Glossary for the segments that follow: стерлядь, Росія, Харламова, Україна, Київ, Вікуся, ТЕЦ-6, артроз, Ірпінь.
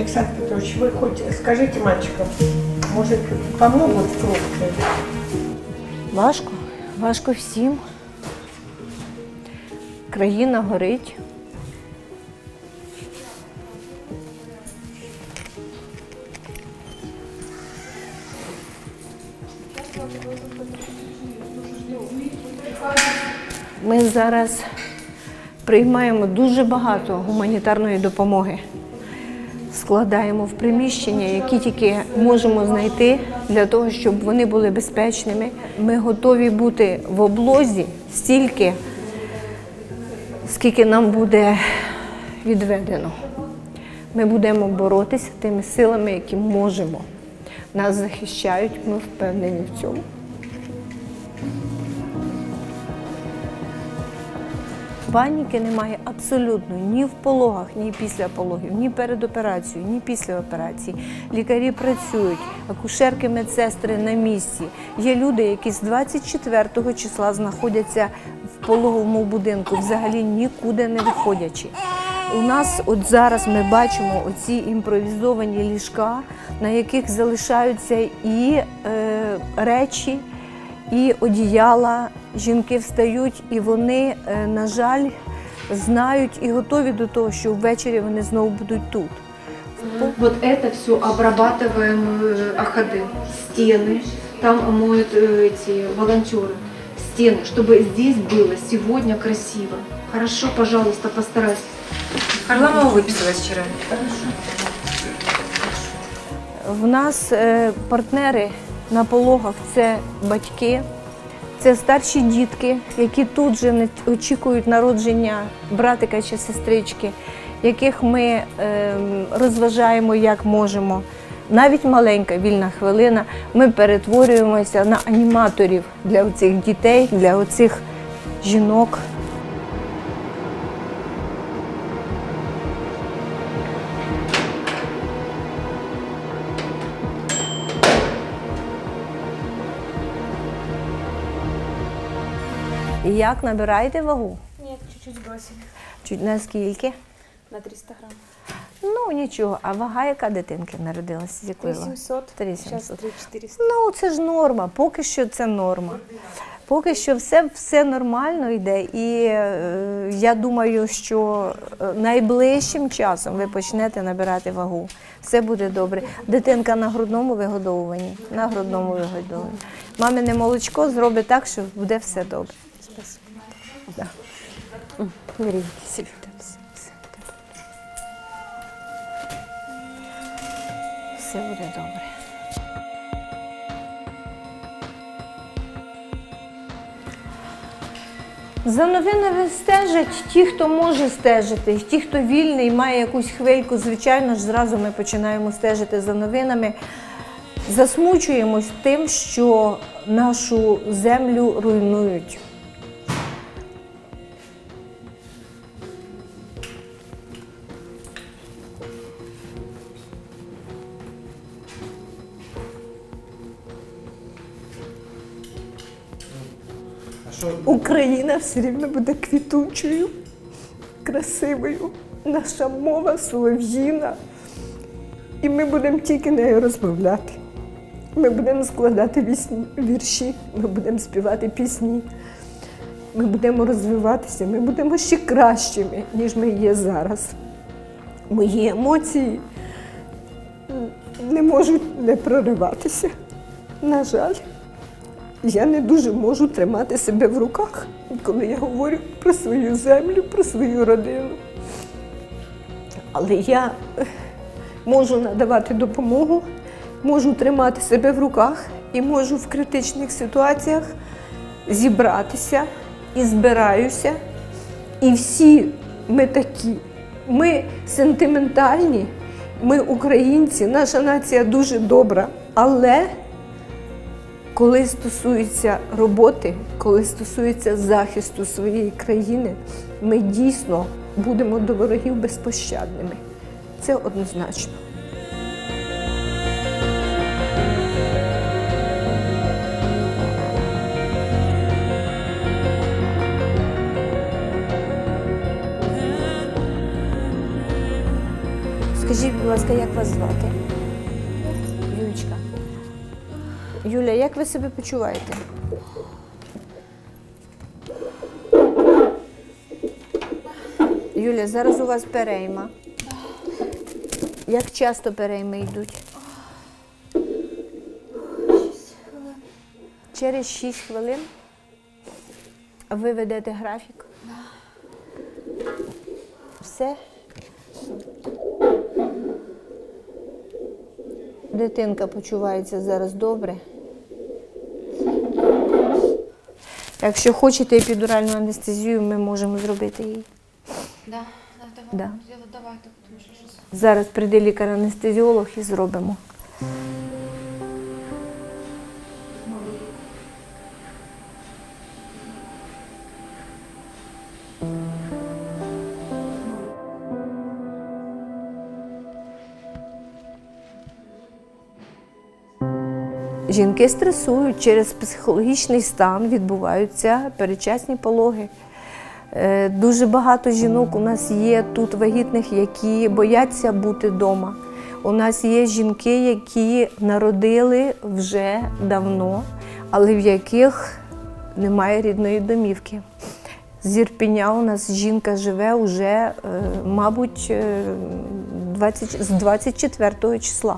Александр Петрович, вы хоть скажите мальчикам, может, помогут в пробці? Важко, важко всім. Країна горить. Ми зараз приймаємо дуже багато гуманітарної допомоги. Складаємо в приміщення, які тільки можемо знайти, для того, щоб вони були безпечними. Ми готові бути в облозі стільки, скільки нам буде відведено. Ми будемо боротися тими силами, які можемо. Нас захищають, ми впевнені в цьому. Паніки немає абсолютно ні в пологах, ні після пологів, ні перед операцією, ні після операції. Лікарі працюють, акушерки, медсестри на місці. Є люди, які з 24 числа знаходяться в пологовому будинку, взагалі нікуди не виходячи. У нас от зараз ми бачимо оці імпровізовані ліжка, на яких залишаються і речі, і одіяла. Жінки встають і вони, на жаль, знають і готові до того, що ввечері вони знову будуть тут. Вот это все обрабатываем ходы, стены, там моют эти волонтеры, стены, чтобы здесь было сегодня красиво. Хорошо, пожалуйста, постарайтесь. Харламова выписалась вчера. Хорошо. В нас партнери на пологах – це батьки. Це старші дітки, які тут же очікують народження братика чи сестрички, яких ми розважаємо, як можемо. Навіть маленька вільна хвилина, ми перетворюємося на аніматорів для цих дітей, для цих жінок. І як, набираєте вагу? Ні, чуть-чуть бросили. Чуть на скільки? На 300 грам. Ну, нічого. А вага яка дитинки народилася? З якої? 3700. 3700. 3400. Ну, це ж норма. Поки що це норма. Поки що все нормально йде. І я думаю, що найближчим часом ви почнете набирати вагу. Все буде добре. Дитинка на грудному вигодовуванні. На грудному вигодовуванні. Мамине молочко зробить так, що буде все добре. Да. Берите себе. Все буде добре. За новинами стежать ті, хто може стежити, ті, хто вільний, має якусь хвильку. Звичайно ж, зразу ми починаємо стежити за новинами. Засмучуємось тим, що нашу землю руйнують. Україна все рівно буде квітучою, красивою, наша мова солов'їна, і ми будемо тільки нею розмовляти. Ми будемо складати вірші, ми будемо співати пісні, ми будемо розвиватися, ми будемо ще кращими, ніж ми є зараз. Мої емоції не можуть не прориватися, на жаль. Я не дуже можу тримати себе в руках, коли я говорю про свою землю, про свою родину. Але я можу надавати допомогу, можу тримати себе в руках і можу в критичних ситуаціях зібратися і збираюся. І всі ми такі. Ми сентиментальні, ми українці, наша нація дуже добра, але коли стосується роботи, коли стосується захисту своєї країни, ми дійсно будемо до ворогів безпощадними. Це однозначно. Скажіть, будь ласка, як вас звати? Юлічка. Юля, як ви себе почуваєте? Юля, зараз у вас перейма. Як часто перейми йдуть? Через 6 хвилин ви ведете графік. Все. Дитинка почувається зараз добре. Якщо хочете епідуральну анестезію, ми можемо зробити її. Так, давайте. Зараз прийде лікар-анестезіолог і зробимо. Жінки стресують, через психологічний стан відбуваються передчасні пологи. Дуже багато жінок у нас є тут вагітних, які бояться бути вдома. У нас є жінки, які народили вже давно, але в яких немає рідної домівки. З Ірпеня у нас жінка живе вже, мабуть, з 24 числа.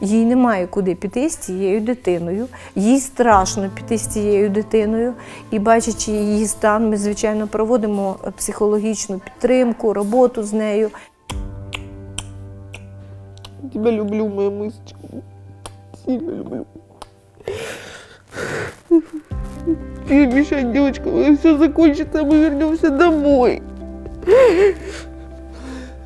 Їй немає куди піти з цією дитиною, їй страшно піти з цією дитиною. І бачачи її стан, ми, звичайно, проводимо психологічну підтримку, роботу з нею. Я тебе люблю, моя мисочка. Сильно люблю. Тебе мешать, девочка, все закончится, мы вернемся домой.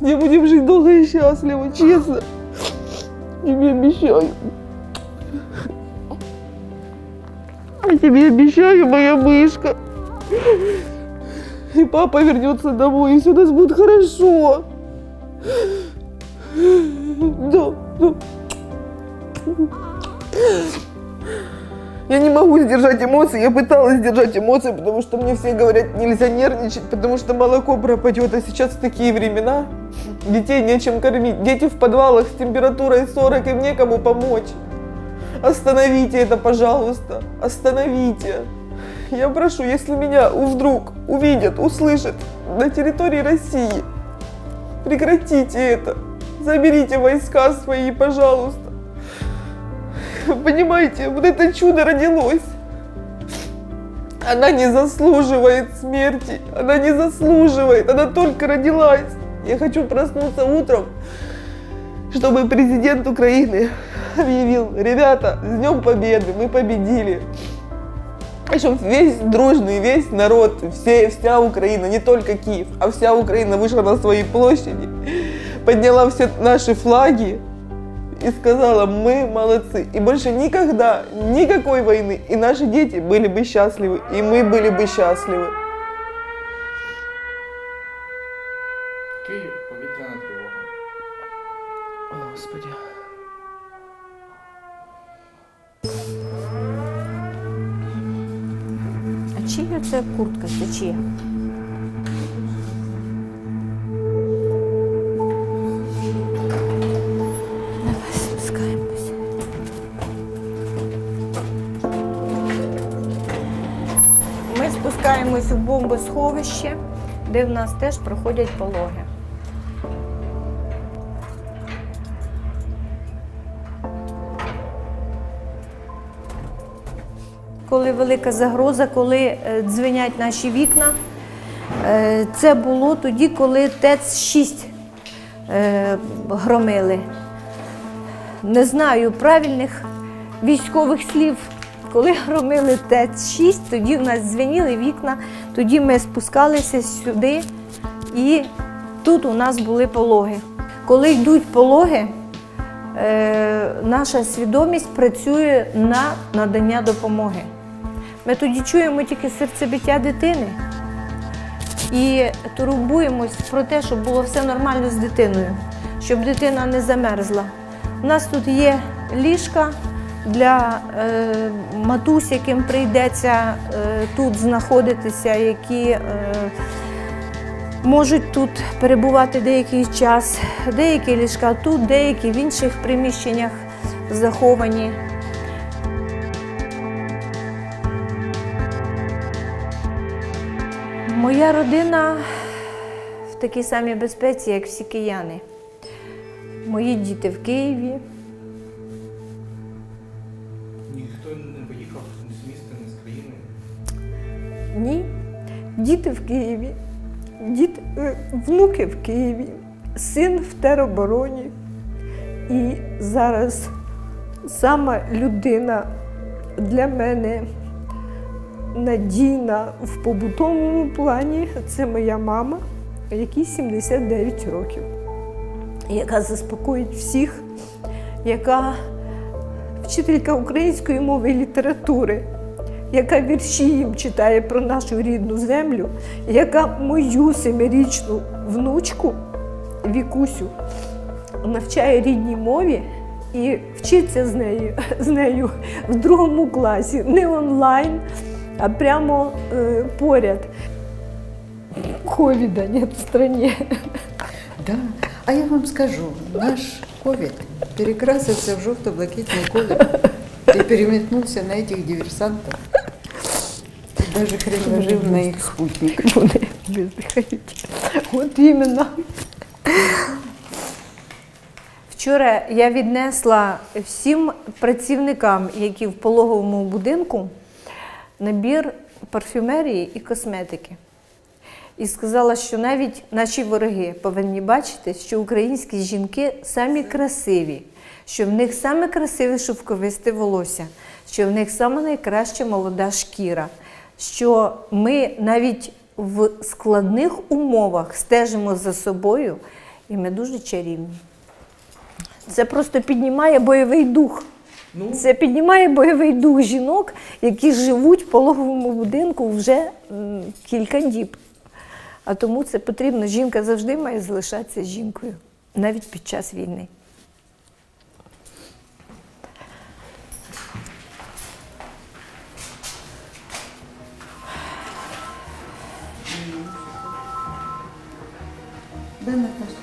Не будем жить долго и счастливо, честно. Тебе обещаю. Тебе обещаю, моя мышка. И папа вернется домой, и все у нас будет хорошо. Да. Я не могу сдержать эмоции, я пыталась сдержать эмоции, потому что мне все говорят, нельзя нервничать, потому что молоко пропадет, а сейчас такие времена, детей нечем кормить, дети в подвалах с температурой 40, им некому помочь. Остановите это, пожалуйста, остановите. Я прошу, если меня вдруг увидят, услышат на территории России, прекратите это, заберите войска свои, пожалуйста. Понимаете, вот это чудо родилось. Она не заслуживает смерти, она не заслуживает, она только родилась. Я хочу проснуться утром, чтобы президент Украины объявил: ребята, с Днем Победы, мы победили. И чтобы весь дружный, весь народ, вся Украина, не только Киев, а вся Украина вышла на свои площади, подняла все наши флаги и сказала: мы молодцы. И больше никогда, никакой войны. И наши дети были бы счастливы, и мы были бы счастливы. Киев, повітряна тривога. О, Господи. А чия це куртка? Це чия? Спускаємось у бомбосховище, де в нас теж проходять пологи. Коли велика загроза, коли дзвенять наші вікна, це було тоді, коли ТЕЦ-6 громили. Не знаю правильних військових слів. Коли громили ТЕЦ-6, тоді в нас дзвеніли вікна, тоді ми спускалися сюди, і тут у нас були пологи. Коли йдуть пологи, наша свідомість працює на надання допомоги. Ми тоді чуємо тільки серцебиття дитини і турбуємось про те, щоб було все нормально з дитиною, щоб дитина не замерзла. У нас тут є ліжка для матусь, яким прийдеться тут знаходитися, які можуть тут перебувати деякий час, деякі ліжка тут, деякі в інших приміщеннях заховані. Моя родина в такій самій безпеці, як всі кияни. Мої діти в Києві. Ніхто не поїхав ні з міста, ні з країни? Ні. Діти в Києві, внуки в Києві, син в теробороні. І зараз сама людина для мене надійна в побутовому плані – це моя мама, якій 79 років, яка заспокоїть всіх, яка вчителька української мови і літератури, яка вірші їм читає про нашу рідну землю, яка мою 7-річну внучку Вікусю навчає рідній мові і вчиться з нею в 2 класі, не онлайн, а прямо поряд. Ковида нет в стране. Да. А я вам скажу, наш ковид перекрасился в желто-блакитный ковид и переметнулся на этих диверсантов. И даже хреновожив на их спутник. Вот именно. Вчора я віднесла всім працівникам, які в пологовому будинку, набір парфюмерії і косметики. І сказала, що навіть наші вороги повинні бачити, що українські жінки самі красиві, що в них саме красиве шовковисте волосся, що в них саме найкраща молода шкіра, що ми навіть в складних умовах стежимо за собою, і ми дуже чарівні. Це просто піднімає бойовий дух. Це піднімає бойовий дух жінок, які живуть в пологовому будинку вже кілька діб. А тому це потрібно. Жінка завжди має залишатися жінкою, навіть під час війни. Да, Наташа?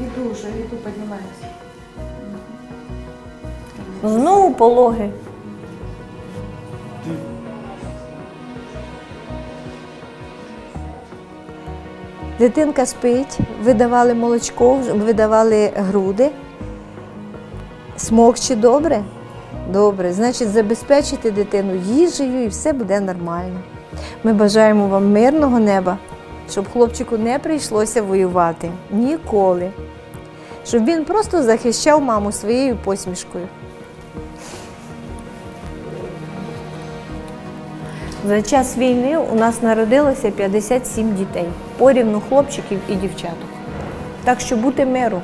Іду вже, іду, піднімаюся. Знову пологи. Дитинка спить, видавали молочко, видавали груди. Смокче добре? Добре. Значить, забезпечити дитину їжею і все буде нормально. Ми бажаємо вам мирного неба, щоб хлопчику не прийшлося воювати. Ніколи. Щоб він просто захищав маму своєю посмішкою. За час війни у нас народилося 57 дітей, порівну хлопчиків і дівчаток. Так що бути миру.